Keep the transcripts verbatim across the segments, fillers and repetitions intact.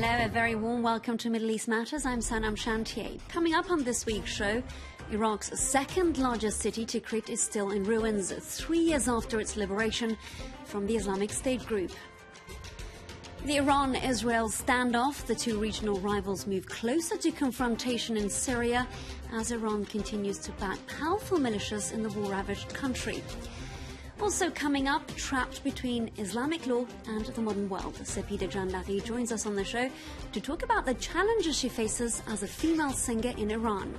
Hello, a very warm welcome to Middle East Matters. I'm Sanam Chantier. Coming up on this week's show, Iraq's second largest city, Tikrit, is still in ruins, three years after its liberation from the Islamic State group. The Iran-Israel standoff, the two regional rivals move closer to confrontation in Syria as Iran continues to back powerful militias in the war-ravaged country. Also coming up, trapped between Islamic law and the modern world, Sepideh Jandaghi joins us on the show to talk about the challenges she faces as a female singer in Iran.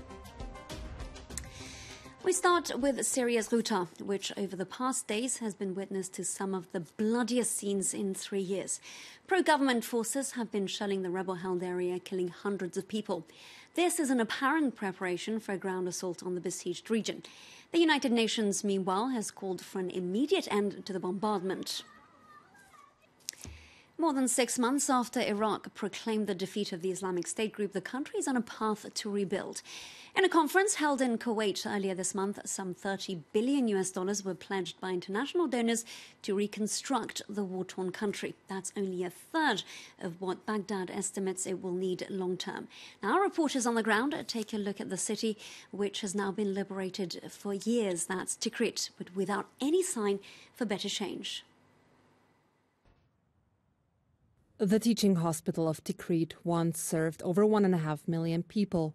We start with Syria's Ghouta, which over the past days has been witness to some of the bloodiest scenes in three years. Pro-government forces have been shelling the rebel-held area, killing hundreds of people. This is an apparent preparation for a ground assault on the besieged region. The United Nations, meanwhile, has called for an immediate end to the bombardment. More than six months after Iraq proclaimed the defeat of the Islamic State group, the country is on a path to rebuild. In a conference held in Kuwait earlier this month, some thirty billion U S dollars were pledged by international donors to reconstruct the war-torn country. That's only a third of what Baghdad estimates it will need long-term. Now, our reporters on the ground take a look at the city, which has now been liberated for years. That's Tikrit, but without any sign for better change. The teaching hospital of Tikrit once served over one and a half million people.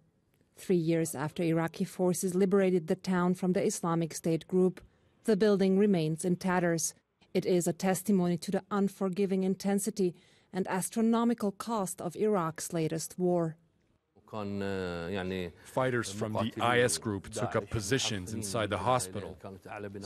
Three years after Iraqi forces liberated the town from the Islamic State group, the building remains in tatters. It is a testimony to the unforgiving intensity and astronomical cost of Iraq's latest war. Fighters from the I S group took up positions inside the hospital,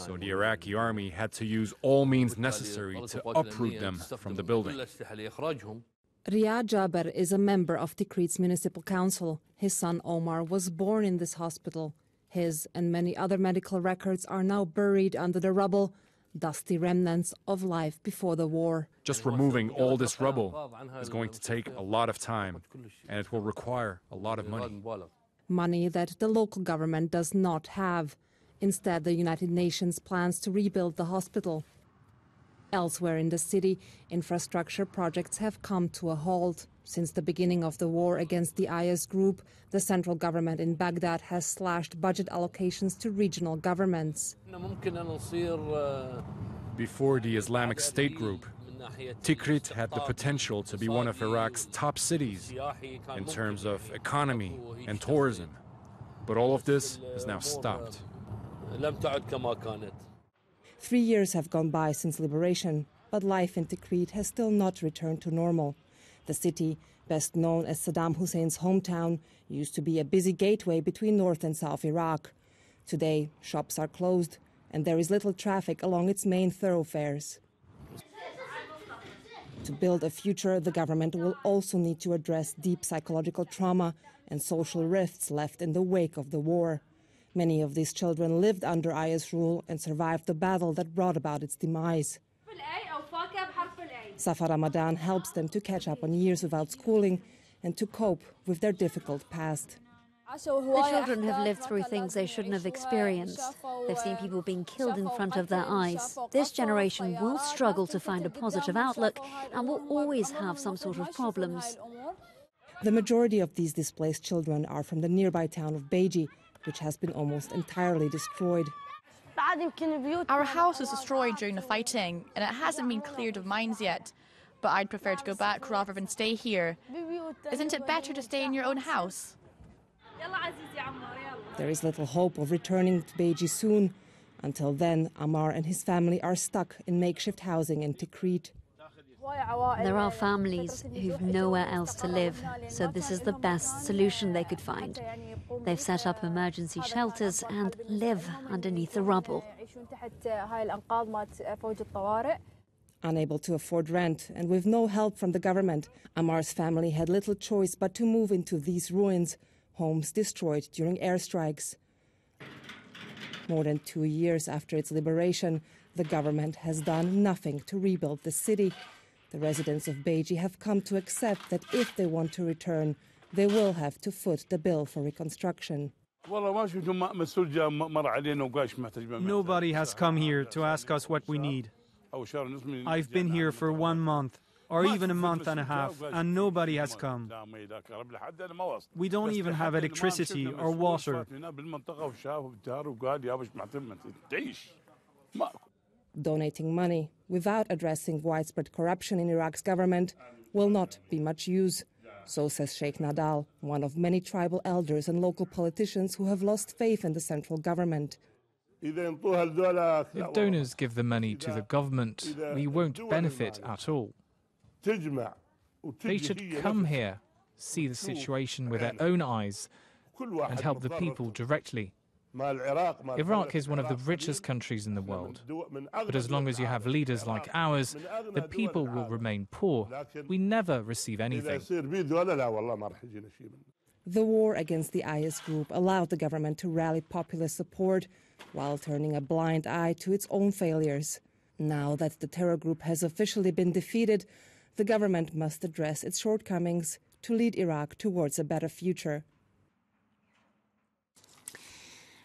so the Iraqi army had to use all means necessary to uproot them from the building. Riyad Jaber is a member of Tikrit's municipal council. His son Omar was born in this hospital. His and many other medical records are now buried under the rubble, dusty remnants of life before the war. Just removing all this rubble is going to take a lot of time, and it will require a lot of money. Money that the local government does not have. Instead, the United Nations plans to rebuild the hospital. Elsewhere in the city, infrastructure projects have come to a halt. Since the beginning of the war against the I S group, the central government in Baghdad has slashed budget allocations to regional governments. Before the Islamic State group, Tikrit had the potential to be one of Iraq's top cities in terms of economy and tourism. But all of this is now stopped. Three years have gone by since liberation, but life in Tikrit has still not returned to normal. The city, best known as Saddam Hussein's hometown, used to be a busy gateway between north and south Iraq. Today, shops are closed, and there is little traffic along its main thoroughfares. To build a future, the government will also need to address deep psychological trauma and social rifts left in the wake of the war. Many of these children lived under I S rule and survived the battle that brought about its demise. Safa Ramadan helps them to catch up on years without schooling and to cope with their difficult past. The children have lived through things they shouldn't have experienced. They've seen people being killed in front of their eyes. This generation will struggle to find a positive outlook and will always have some sort of problems. The majority of these displaced children are from the nearby town of Baiji, which has been almost entirely destroyed. Our house was destroyed during the fighting, and it hasn't been cleared of mines yet. But I'd prefer to go back rather than stay here. Isn't it better to stay in your own house? There is little hope of returning to Baiji soon. Until then, Amar and his family are stuck in makeshift housing in Tikrit. There are families who've nowhere else to live, so this is the best solution they could find. They've set up emergency shelters and live underneath the rubble. Unable to afford rent and with no help from the government, Amar's family had little choice but to move into these ruins, homes destroyed during airstrikes. More than two years after its liberation, the government has done nothing to rebuild the city. The residents of Baiji have come to accept that if they want to return, they will have to foot the bill for reconstruction. Nobody has come here to ask us what we need. I've been here for one month, or even a month and a half, and nobody has come. We don't even have electricity or water. Donating money without addressing widespread corruption in Iraq's government will not be much use. So says Sheikh Nadal, one of many tribal elders and local politicians who have lost faith in the central government. If donors give the money to the government, we won't benefit at all. They should come here, see the situation with their own eyes, and help the people directly. Iraq is one of the richest countries in the world, but as long as you have leaders like ours, the people will remain poor. We never receive anything. The war against the I S group allowed the government to rally popular support while turning a blind eye to its own failures. Now that the terror group has officially been defeated, the government must address its shortcomings to lead Iraq towards a better future.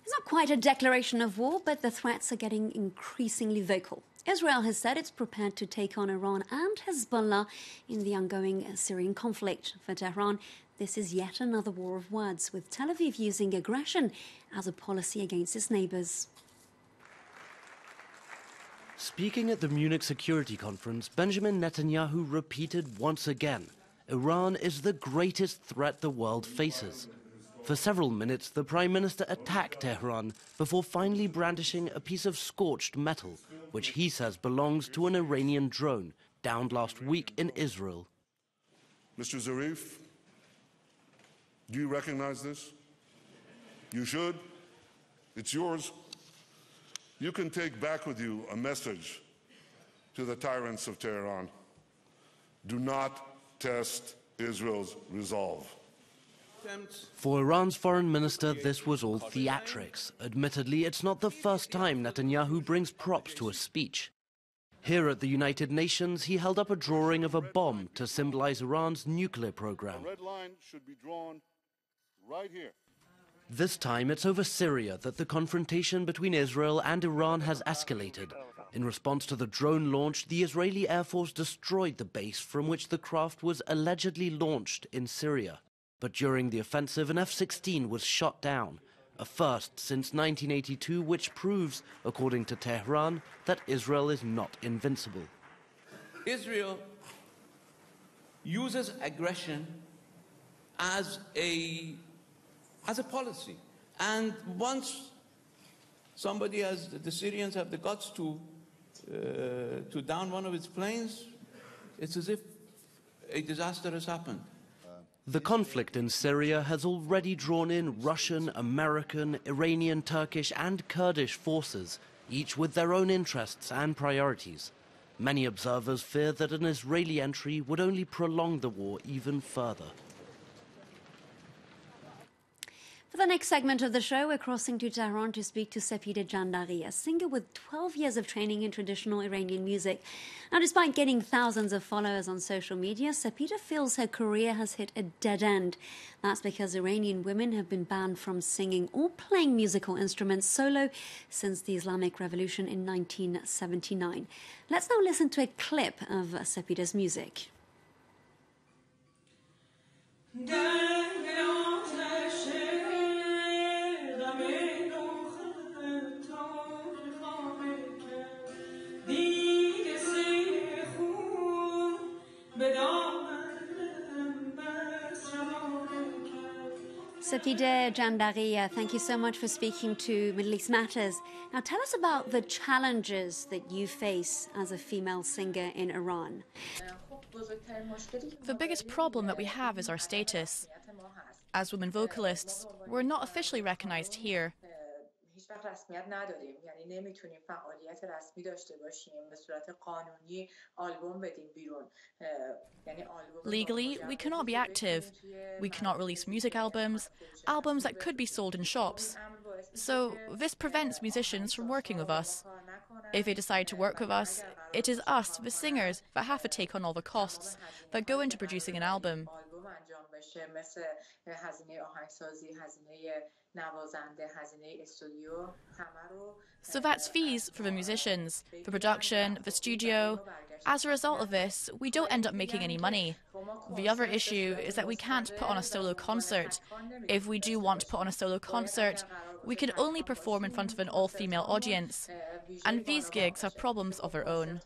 It's not quite a declaration of war, but the threats are getting increasingly vocal. Israel has said it's prepared to take on Iran and Hezbollah in the ongoing Syrian conflict. For Tehran, this is yet another war of words, with Tel Aviv using aggression as a policy against its neighbours. Speaking at the Munich Security Conference, Benjamin Netanyahu repeated once again, Iran is the greatest threat the world faces. For several minutes, the Prime Minister attacked Tehran before finally brandishing a piece of scorched metal, which he says belongs to an Iranian drone downed last week in Israel. Mister Zarif, do you recognize this? You should. It's yours. You can take back with you a message to the tyrants of Tehran. Do not test Israel's resolve. For Iran's foreign minister, this was all theatrics. Admittedly, it's not the first time Netanyahu brings props to a speech. Here at the United Nations, he held up a drawing of a bomb to symbolize Iran's nuclear program. The red line should be drawn right here. This time, it's over Syria that the confrontation between Israel and Iran has escalated. In response to the drone launch, the Israeli Air Force destroyed the base from which the craft was allegedly launched in Syria. But during the offensive, an F sixteen was shot down, a first since nineteen eighty-two, which proves, according to Tehran, that Israel is not invincible. Israel uses aggression as a, as a policy. And once somebody has, the Syrians have the guts to, uh, to down one of its planes, it's as if a disaster has happened. The conflict in Syria has already drawn in Russian, American, Iranian, Turkish and Kurdish forces, each with their own interests and priorities. Many observers fear that an Israeli entry would only prolong the war even further. For the next segment of the show, we're crossing to Tehran to speak to Sepideh Jandaghi, a singer with twelve years of training in traditional Iranian music. Now, despite getting thousands of followers on social media, Sepideh feels her career has hit a dead end. That's because Iranian women have been banned from singing or playing musical instruments solo since the Islamic Revolution in nineteen seventy-nine. Let's now listen to a clip of Sepideh's music. Sepideh Jandaghi, thank you so much for speaking to Middle East Matters. Now tell us about the challenges that you face as a female singer in Iran. The biggest problem that we have is our status. As women vocalists, we're not officially recognized here. Legally, we cannot be active. We cannot release music albums, albums that could be sold in shops. So this prevents musicians from working with us. If they decide to work with us, it is us, the singers, that have to take on all the costs that go into producing an album. انجام بشه، مثل هزینه آهنگسازی، هزینه نوازنده، هزینه استودیو، همه رو. So that's fees for the musicians, for production, the studio. As a result of this, we don't end up making any money. The other issue is that we can't put on a solo concert. If we do want to put on a solo concert, we can only perform in front of an all-female audience. And these gigs have problems of their own.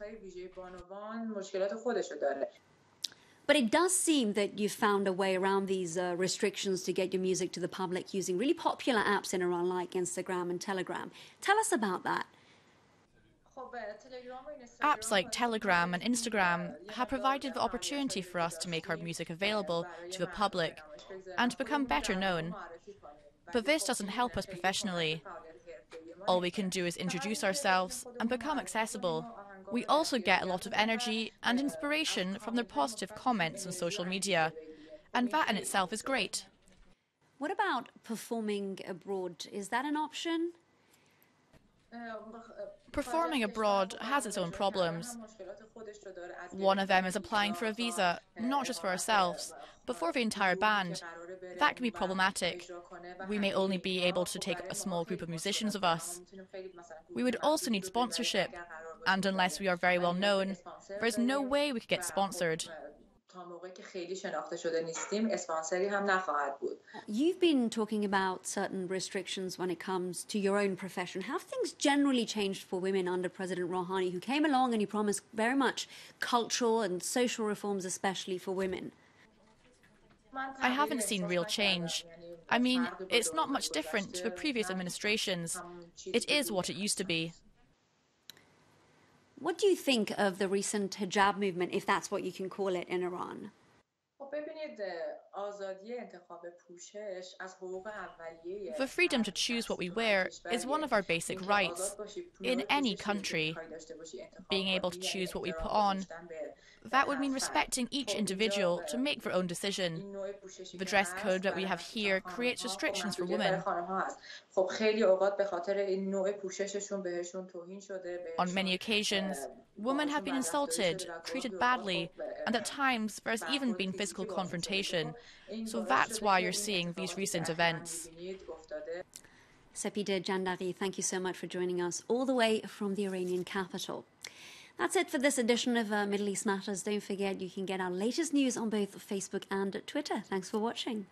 But it does seem that you've found a way around these uh, restrictions to get your music to the public using really popular apps in Iran like Instagram and Telegram. Tell us about that. Apps like Telegram and Instagram have provided the opportunity for us to make our music available to the public and to become better known. But this doesn't help us professionally. All we can do is introduce ourselves and become accessible. We also get a lot of energy and inspiration from their positive comments on social media, and that in itself is great. What about performing abroad? Is that an option? Performing abroad has its own problems. One of them is applying for a visa, not just for ourselves, but for the entire band. That can be problematic. We may only be able to take a small group of musicians with us. We would also need sponsorship, and unless we are very well known, there is no way we could get sponsored. You've been talking about certain restrictions when it comes to your own profession. Have things generally changed for women under President Rouhani, who came along and he promised very much cultural and social reforms, especially for women? I haven't seen real change. I mean, it's not much different to the previous administrations. It is what it used to be. What do you think of the recent hijab movement, if that's what you can call it, in Iran? The freedom to choose what we wear is one of our basic rights in any country. Being able to choose what we put on, that would mean respecting each individual to make their own decision. The dress code that we have here creates restrictions for women. On many occasions, women have been insulted, treated badly, and at times there has even been physical confrontation. So that's why you're seeing these recent events. Sepideh Jandaghi, thank you so much for joining us all the way from the Iranian capital. That's it for this edition of uh, Middle East Matters. Don't forget you can get our latest news on both Facebook and Twitter. Thanks for watching.